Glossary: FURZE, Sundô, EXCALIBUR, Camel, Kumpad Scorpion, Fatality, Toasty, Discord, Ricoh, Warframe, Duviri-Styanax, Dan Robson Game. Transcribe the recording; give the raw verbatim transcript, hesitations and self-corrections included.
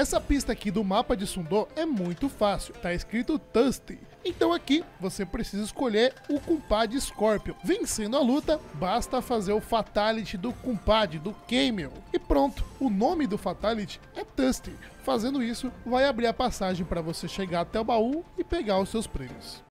Essa pista aqui do mapa de Sundô é muito fácil, tá escrito Toasty. Então aqui você precisa escolher o Kumpad Scorpion. Vencendo a luta, basta fazer o Fatality do Kumpad, do Camel. E pronto, o nome do Fatality é Toasty. Fazendo isso, vai abrir a passagem para você chegar até o baú e pegar os seus prêmios.